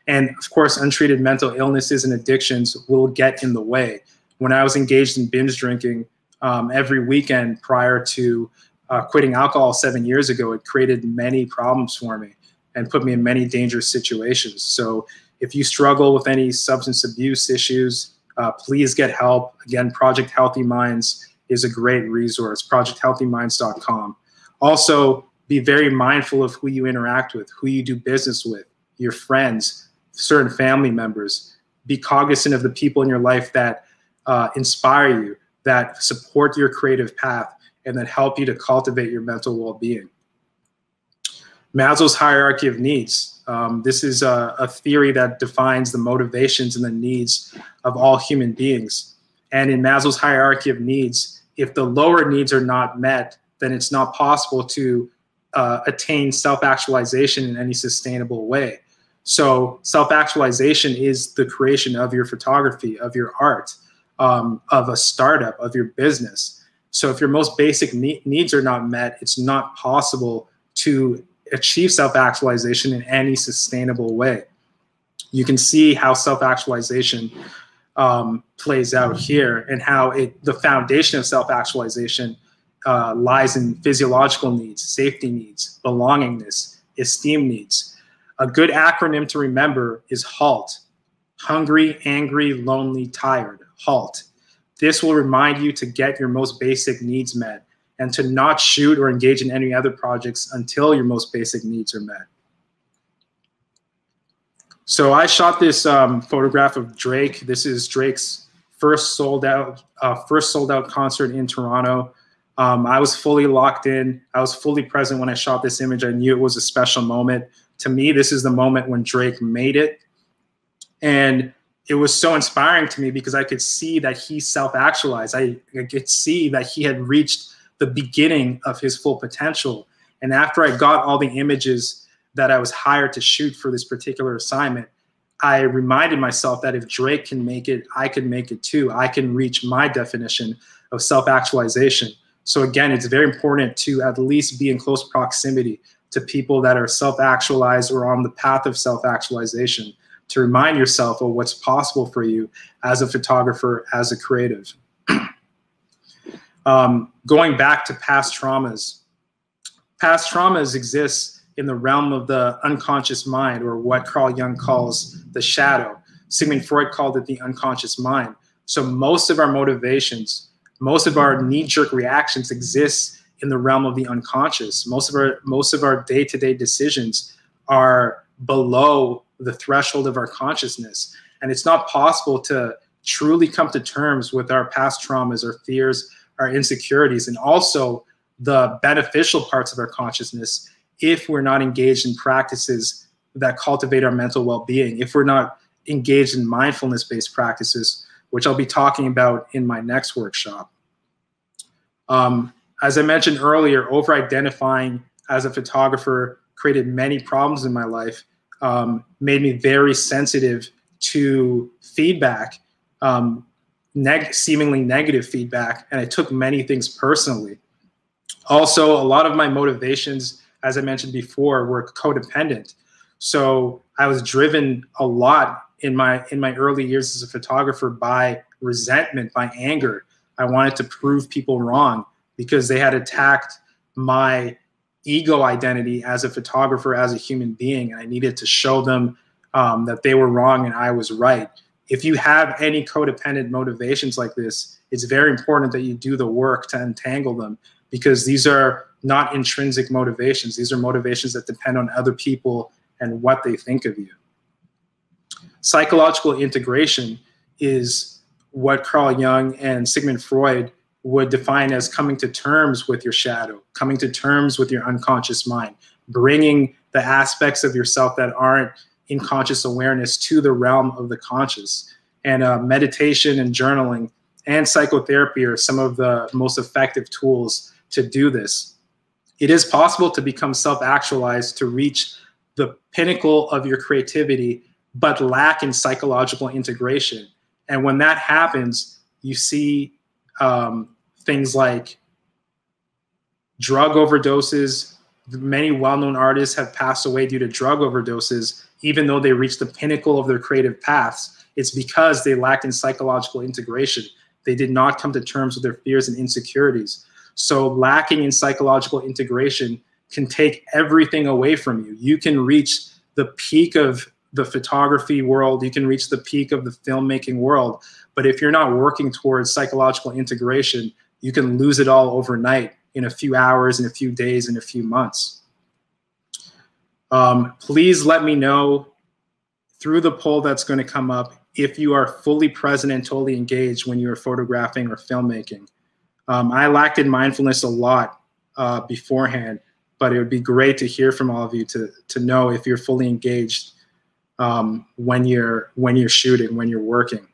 And of course, untreated mental illnesses and addictions will get in the way. When I was engaged in binge drinking um, every weekend prior to uh, quitting alcohol seven years ago, it created many problems for me and put me in many dangerous situations. So if you struggle with any substance abuse issues, uh, please get help. Again, Project Healthy Minds is a great resource, project healthy minds dot com. Also, be very mindful of who you interact with, who you do business with, your friends, certain family members. Be cognizant of the people in your life that uh, inspire you, that support your creative path, and that help you to cultivate your mental well-being. Maslow's hierarchy of needs. Um, this is a, a theory that defines the motivations and the needs of all human beings. And in Maslow's hierarchy of needs, if the lower needs are not met, then it's not possible to uh, attain self-actualization in any sustainable way. So self-actualization is the creation of your photography, of your art, um, of a startup, of your business. So if your most basic ne- needs are not met, it's not possible to achieve self-actualization in any sustainable way. You can see how self-actualization um, plays out here, and how it, the foundation of self-actualization Uh, lies in physiological needs, safety needs, belongingness, esteem needs. A good acronym to remember is HALT. Hungry, angry, lonely, tired. HALT. This will remind you to get your most basic needs met and to not shoot or engage in any other projects until your most basic needs are met. So I shot this um, photograph of Drake. This is Drake's first sold out, uh, first sold out concert in Toronto. Um, I was fully locked in. I was fully present when I shot this image. I knew it was a special moment. To me, this is the moment when Drake made it. And it was so inspiring to me because I could see that he self-actualized. I, I could see that he had reached the beginning of his full potential. And after I got all the images that I was hired to shoot for this particular assignment, I reminded myself that if Drake can make it, I can make it too. I can reach my definition of self-actualization. So again, it's very important to at least be in close proximity to people that are self-actualized or on the path of self-actualization, to remind yourself of what's possible for you as a photographer, as a creative. um, going back to past traumas, past traumas exist in the realm of the unconscious mind, or what Carl Jung calls the shadow. Sigmund Freud called it the unconscious mind. So most of our motivations, most of our knee-jerk reactions exist in the realm of the unconscious. Most of our most of our day-to-day decisions are below the threshold of our consciousness. And it's not possible to truly come to terms with our past traumas, our fears, our insecurities, and also the beneficial parts of our consciousness if we're not engaged in practices that cultivate our mental well-being, if we're not engaged in mindfulness-based practices, which I'll be talking about in my next workshop. Um, as I mentioned earlier, over-identifying as a photographer created many problems in my life, um, made me very sensitive to feedback, um, neg- seemingly negative feedback, and I took many things personally. Also, a lot of my motivations, as I mentioned before, were codependent. So I was driven a lot in my in my early years as a photographer by resentment, by anger. I wanted to prove people wrong because they had attacked my ego identity as a photographer, as a human being, and I needed to show them um, that they were wrong and I was right. If you have any codependent motivations like this, it's very important that you do the work to untangle them, because these are not intrinsic motivations. These are motivations that depend on other people and what they think of you. Psychological integration is what Carl Jung and Sigmund Freud would define as coming to terms with your shadow, coming to terms with your unconscious mind, bringing the aspects of yourself that aren't in conscious awareness to the realm of the conscious. And uh, meditation and journaling and psychotherapy are some of the most effective tools to do this. It is possible to become self-actualized, to reach the pinnacle of your creativity, but lack in psychological integration. And when that happens, you see um, things like drug overdoses. Many well-known artists have passed away due to drug overdoses, even though they reached the pinnacle of their creative paths. It's because they lacked in psychological integration. They did not come to terms with their fears and insecurities. So lacking in psychological integration can take everything away from you. You can reach the peak of the photography world, you can reach the peak of the filmmaking world, but if you're not working towards psychological integration, you can lose it all overnight, in a few hours, in a few days, in a few months. Um, please let me know through the poll that's going to come up if you are fully present and totally engaged when you are photographing or filmmaking. Um, I lacked in mindfulness a lot uh, beforehand, but it would be great to hear from all of you to, to know if you're fully engaged um, when you're, when you're shooting, when you're working.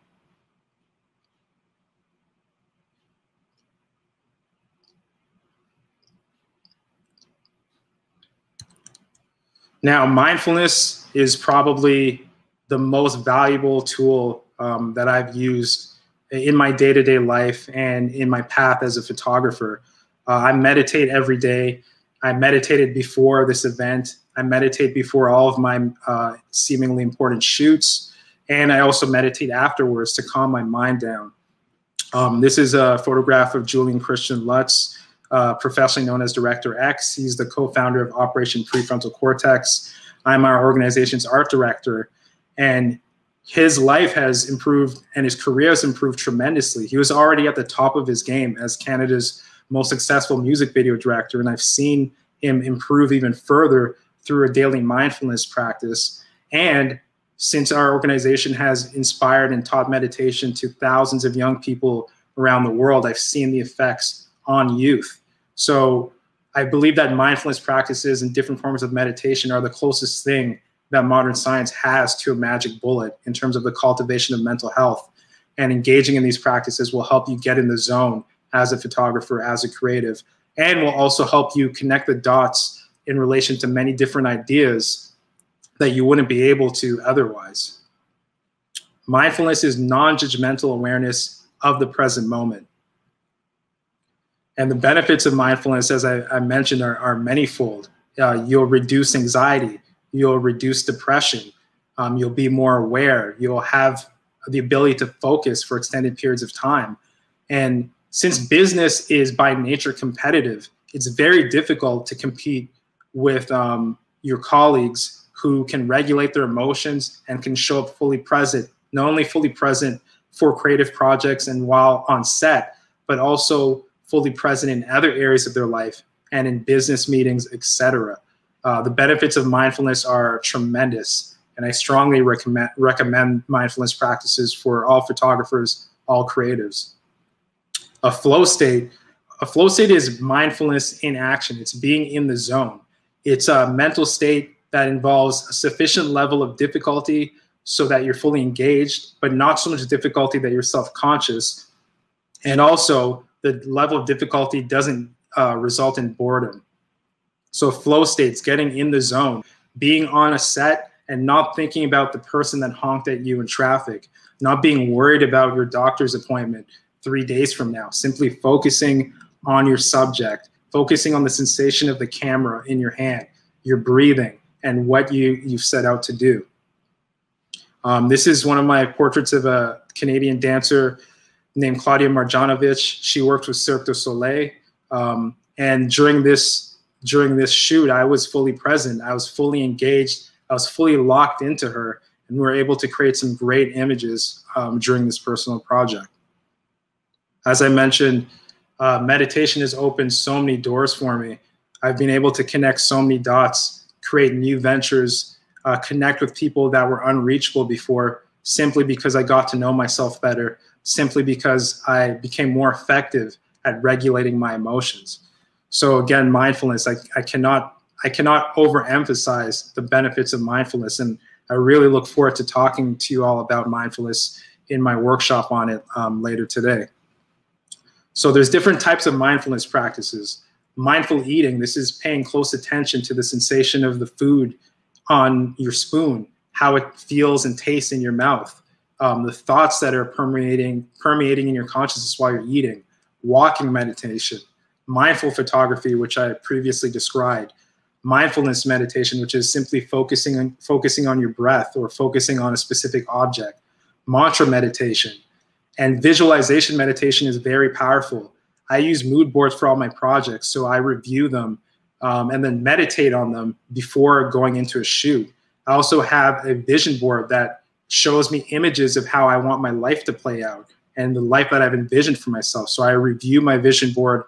Now, mindfulness is probably the most valuable tool um, that I've used in my day-to-day life and in my path as a photographer. Uh, I meditate every day. I meditated before this event. I meditate before all of my uh, seemingly important shoots. And I also meditate afterwards to calm my mind down. Um, this is a photograph of Julian Christian Lutz, uh, professionally known as Director X. He's the co-founder of Operation Prefrontal Cortex. I'm our organization's art director. And his life has improved and his career has improved tremendously. He was already at the top of his game as Canada's most successful music video director, and I've seen him improve even further through a daily mindfulness practice. And since our organization has inspired and taught meditation to thousands of young people around the world, I've seen the effects on youth. So I believe that mindfulness practices and different forms of meditation are the closest thing that modern science has to a magic bullet in terms of the cultivation of mental health. And engaging in these practices will help you get in the zone as a photographer, as a creative, and will also help you connect the dots in relation to many different ideas that you wouldn't be able to otherwise. Mindfulness is non-judgmental awareness of the present moment. And the benefits of mindfulness, as I, I mentioned, are, are manifold. Uh, you'll reduce anxiety, you'll reduce depression, um, you'll be more aware, you'll have the ability to focus for extended periods of time. And since business is by nature competitive, it's very difficult to compete with um, your colleagues who can regulate their emotions and can show up fully present, not only fully present for creative projects and while on set, but also fully present in other areas of their life and in business meetings, et cetera. Uh, the benefits of mindfulness are tremendous, and I strongly recommend, recommend mindfulness practices for all photographers, all creatives. A flow state. A flow state is mindfulness in action. It's being in the zone. It's a mental state that involves a sufficient level of difficulty so that you're fully engaged, but not so much difficulty that you're self-conscious. And also, the level of difficulty doesn't uh, result in boredom. So flow states, getting in the zone, being on a set and not thinking about the person that honked at you in traffic, not being worried about your doctor's appointment three days from now, simply focusing on your subject, focusing on the sensation of the camera in your hand, your breathing, and what you, you've set out to do. Um, this is one of my portraits of a Canadian dancer named Claudia Marjanovic. She worked with Cirque du Soleil. Um, and during this, during this shoot, I was fully present. I was fully engaged. I was fully locked into her. And we were able to create some great images um, during this personal project. As I mentioned, uh, meditation has opened so many doors for me. I've been able to connect so many dots, create new ventures, uh, connect with people that were unreachable before, simply because I got to know myself better, simply because I became more effective at regulating my emotions. So again, mindfulness, I, I cannot I cannot overemphasize the benefits of mindfulness, and I really look forward to talking to you all about mindfulness in my workshop on it um, later today. So there's different types of mindfulness practices. Mindful eating, this is paying close attention to the sensation of the food on your spoon, how it feels and tastes in your mouth, um, the thoughts that are permeating, permeating in your consciousness while you're eating, walking meditation, mindful photography, which I previously described, mindfulness meditation, which is simply focusing on, focusing on your breath or focusing on a specific object, mantra meditation, and visualization meditation is very powerful. I use mood boards for all my projects, so I review them um, and then meditate on them before going into a shoot. I also have a vision board that shows me images of how I want my life to play out and the life that I've envisioned for myself. So I review my vision board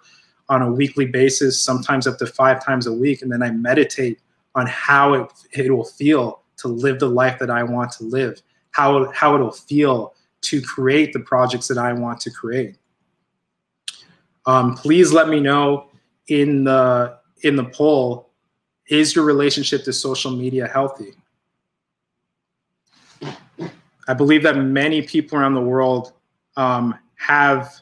on a weekly basis, sometimes up to five times a week, and then I meditate on how it, it will feel to live the life that I want to live, how, how it'll feel to create the projects that I want to create. Um, please let me know in the, in the poll, is your relationship to social media healthy? I believe that many people around the world um, have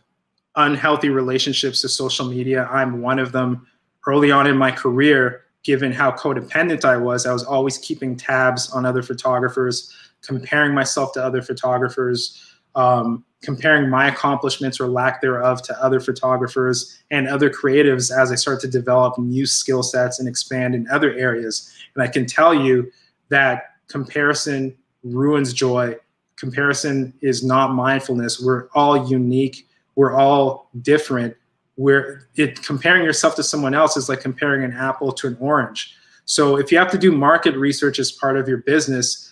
unhealthy relationships to social media. I'm one of them. Early on in my career, given how codependent I was, I was always keeping tabs on other photographers, comparing myself to other photographers, um, comparing my accomplishments or lack thereof to other photographers and other creatives as I start to develop new skill sets and expand in other areas. And I can tell you that comparison ruins joy. Comparison is not mindfulness. We're all unique. We're all different. We're, it, comparing yourself to someone else is like comparing an apple to an orange. So if you have to do market research as part of your business,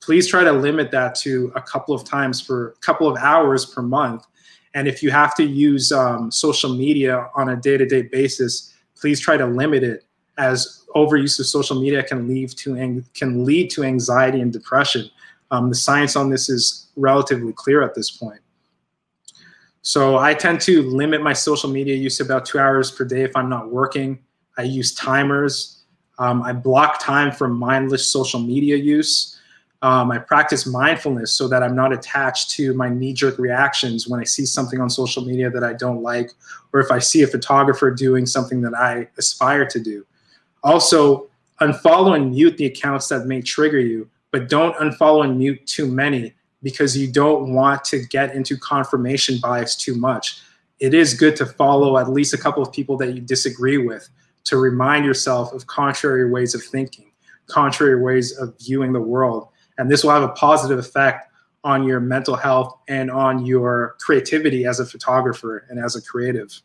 please try to limit that to a couple of times for a couple of hours per month. And if you have to use um, social media on a day-to-day basis, please try to limit it, as overuse of social media can lead to, can lead to anxiety and depression. Um, the science on this is relatively clear at this point. So I tend to limit my social media use to about two hours per day if I'm not working. I use timers. Um, I block time for mindless social media use. Um, I practice mindfulness so that I'm not attached to my knee-jerk reactions when I see something on social media that I don't like, or if I see a photographer doing something that I aspire to do. Also, unfollow and mute the accounts that may trigger you, but don't unfollow and mute too many, because you don't want to get into confirmation bias too much. It is good to follow at least a couple of people that you disagree with to remind yourself of contrary ways of thinking, contrary ways of viewing the world. And this will have a positive effect on your mental health and on your creativity as a photographer and as a creative.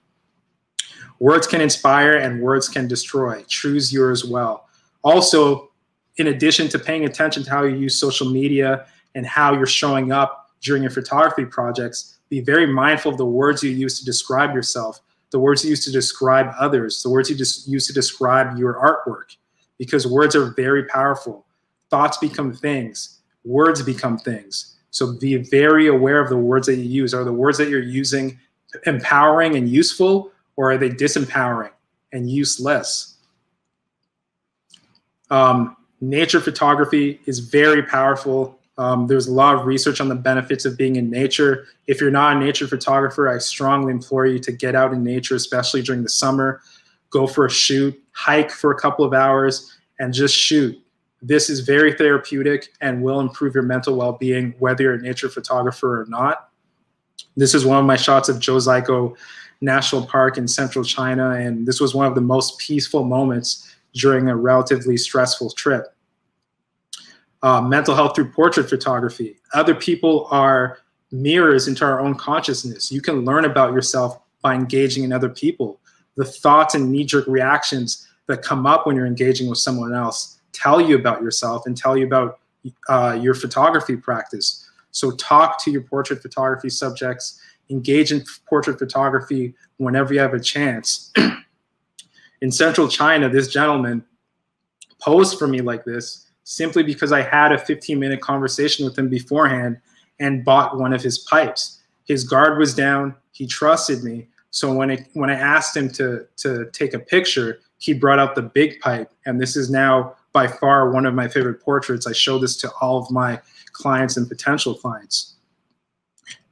Words can inspire and words can destroy. Choose yours well. Also, in addition to paying attention to how you use social media and how you're showing up during your photography projects, be very mindful of the words you use to describe yourself, the words you use to describe others, the words you just use to describe your artwork, because words are very powerful. Thoughts become things. Words become things. So be very aware of the words that you use. Are the words that you're using empowering and useful, or are they disempowering and useless? Um, nature photography is very powerful. Um, there's a lot of research on the benefits of being in nature. If you're not a nature photographer, I strongly implore you to get out in nature, especially during the summer. Go for a shoot, hike for a couple of hours, and just shoot. This is very therapeutic and will improve your mental well-being, whether you're a nature photographer or not. This is one of my shots of Josaico National Park in central China, and this was one of the most peaceful moments during a relatively stressful trip. Uh, mental health through portrait photography. Other people are mirrors into our own consciousness. You can learn about yourself by engaging in other people. The thoughts and knee-jerk reactions that come up when you're engaging with someone else tell you about yourself and tell you about uh, your photography practice. So talk to your portrait photography subjects. Engage in portrait photography whenever you have a chance. In central China, this gentleman posed for me like this simply because I had a fifteen minute conversation with him beforehand and bought one of his pipes. His guard was down, he trusted me. So when I, when I asked him to, to take a picture, he brought out the big pipe. And this is now by far one of my favorite portraits. I show this to all of my clients and potential clients.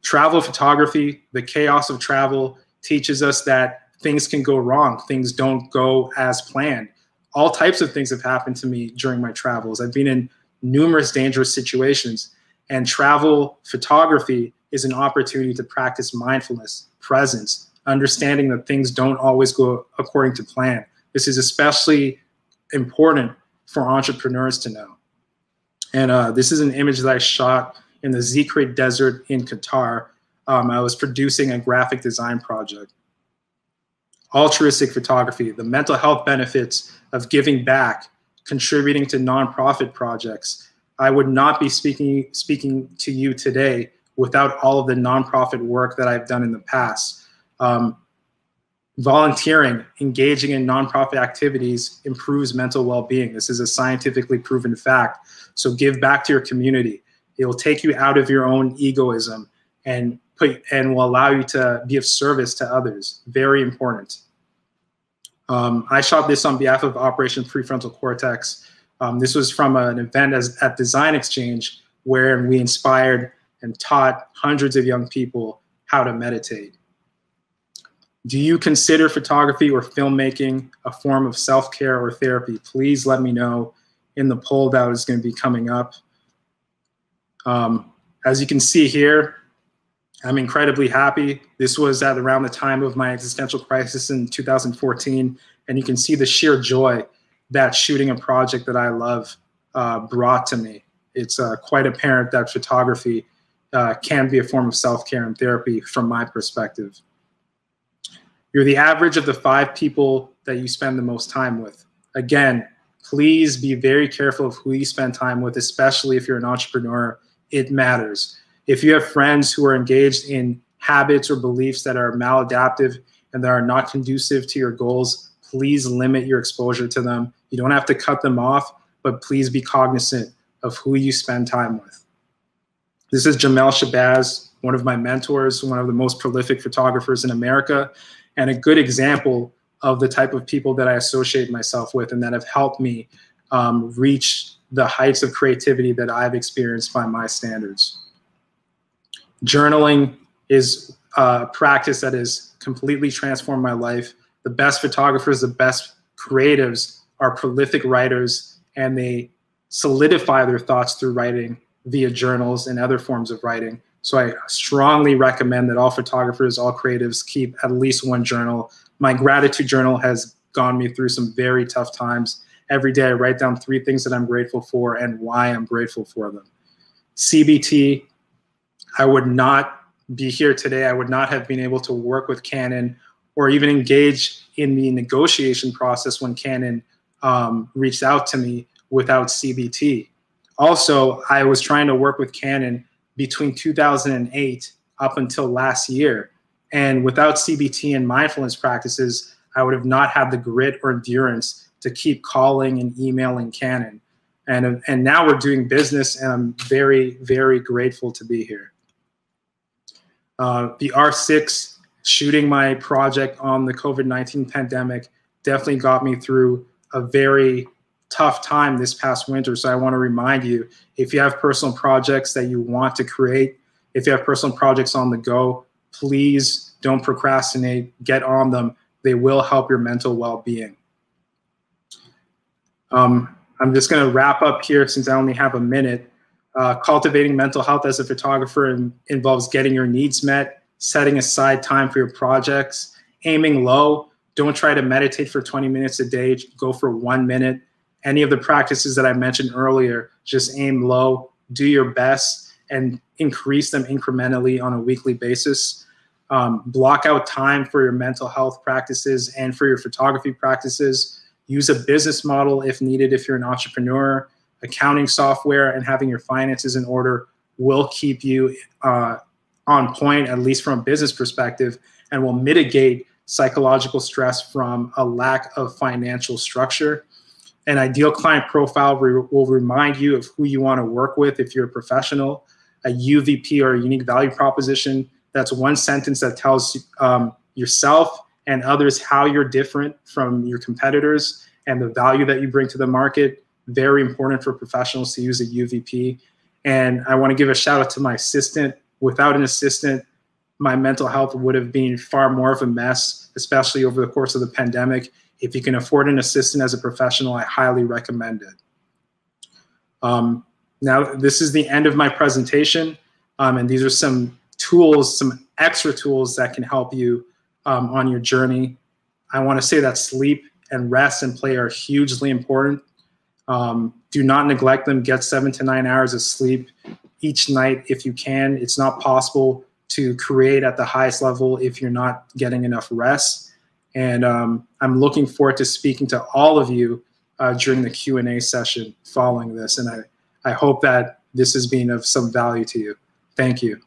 Travel photography, the chaos of travel, teaches us that things can go wrong. Things don't go as planned. All types of things have happened to me during my travels. I've been in numerous dangerous situations, and travel photography is an opportunity to practice mindfulness, presence, understanding that things don't always go according to plan. This is especially important for entrepreneurs to know. And uh, this is an image that I shot in the Zikrate Desert in Qatar. Um, I was producing a graphic design project. Altruistic photography, the mental health benefits of giving back, contributing to nonprofit projects. I would not be speaking, speaking to you today without all of the nonprofit work that I've done in the past. Um, volunteering, engaging in nonprofit activities improves mental well-being. This is a scientifically proven fact. So give back to your community. It will take you out of your own egoism and Put, and will allow you to be of service to others. Very important. Um, I shot this on behalf of Operation Prefrontal Cortex. Um, this was from an event as, at Design Exchange, where we inspired and taught hundreds of young people how to meditate. Do you consider photography or filmmaking a form of self-care or therapy? Please let me know in the poll that is going to be coming up. Um, as you can see here, I'm incredibly happy. This was at around the time of my existential crisis in two thousand fourteen, and you can see the sheer joy that shooting a project that I love uh, brought to me. It's uh, quite apparent that photography uh, can be a form of self-care and therapy from my perspective. You're the average of the five people that you spend the most time with. Again, please be very careful of who you spend time with, especially if you're an entrepreneur. It matters. If you have friends who are engaged in habits or beliefs that are maladaptive and that are not conducive to your goals, please limit your exposure to them. You don't have to cut them off, but please be cognizant of who you spend time with. This is Jamel Shabazz, one of my mentors, one of the most prolific photographers in America, and a good example of the type of people that I associate myself with and that have helped me um, reach the heights of creativity that I've experienced by my standards. Journaling is a practice that has completely transformed my life. The best photographers, the best creatives are prolific writers, and they solidify their thoughts through writing via journals and other forms of writing. So I strongly recommend that all photographers, all creatives keep at least one journal. My gratitude journal has gone me through some very tough times. Every day I write down three things that I'm grateful for and why I'm grateful for them. C B T. I would not be here today. I would not have been able to work with Canon or even engage in the negotiation process when Canon um, reached out to me without C B T. Also, I was trying to work with Canon between two thousand eight up until last year. And without C B T and mindfulness practices, I would have not had the grit or endurance to keep calling and emailing Canon. And, and now we're doing business, and I'm very, very grateful to be here. Uh, the R six, shooting my project on the COVID nineteen pandemic, definitely got me through a very tough time this past winter. So I want to remind you, if you have personal projects that you want to create, if you have personal projects on the go, please don't procrastinate, get on them. They will help your mental well-being. Um, I'm just going to wrap up here since I only have a minute. Uh, cultivating mental health as a photographer in, involves getting your needs met, setting aside time for your projects, aiming low. Don't try to meditate for twenty minutes a day. Go for one minute. Any of the practices that I mentioned earlier, just aim low, do your best, and increase them incrementally on a weekly basis. Um, block out time for your mental health practices and for your photography practices. Use a business model if needed if you're an entrepreneur. Accounting software and having your finances in order will keep you uh, on point, at least from a business perspective, and will mitigate psychological stress from a lack of financial structure. An ideal client profile re- will remind you of who you want to work with if you're a professional. A U V P, or a unique value proposition, that's one sentence that tells um, yourself and others how you're different from your competitors and the value that you bring to the market. Very important for professionals to use a U V P. And I want to give a shout out to my assistant. Without an assistant, my mental health would have been far more of a mess, especially over the course of the pandemic. If you can afford an assistant as a professional, I highly recommend it. Um, now, this is the end of my presentation. Um, and these are some tools, some extra tools that can help you um, on your journey. I want to say that sleep and rest and play are hugely important. Um, do not neglect them. Get seven to nine hours of sleep each night if you can. It's not possible to create at the highest level if you're not getting enough rest. And um, I'm looking forward to speaking to all of you uh, during the Q and A session following this. And I, I hope that this has been of some value to you. Thank you.